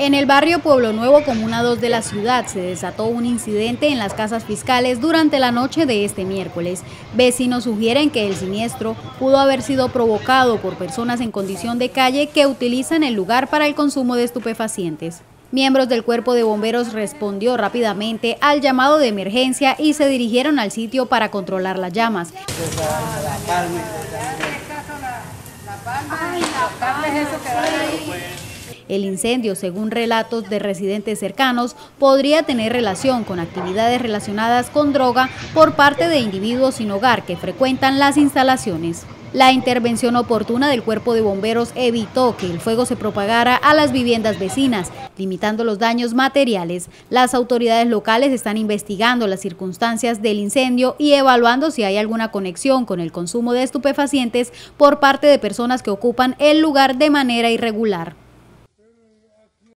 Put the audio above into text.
En el barrio Pueblo Nuevo, comuna 2 de la ciudad, se desató un incidente en las casas fiscales durante la noche de este miércoles. Vecinos sugieren que el siniestro pudo haber sido provocado por personas en condición de calle que utilizan el lugar para el consumo de estupefacientes. Miembros del cuerpo de bomberos respondió rápidamente al llamado de emergencia y se dirigieron al sitio para controlar las llamas. El incendio, según relatos de residentes cercanos, podría tener relación con actividades relacionadas con droga por parte de individuos sin hogar que frecuentan las instalaciones. La intervención oportuna del cuerpo de bomberos evitó que el fuego se propagara a las viviendas vecinas, limitando los daños materiales. Las autoridades locales están investigando las circunstancias del incendio y evaluando si hay alguna conexión con el consumo de estupefacientes por parte de personas que ocupan el lugar de manera irregular.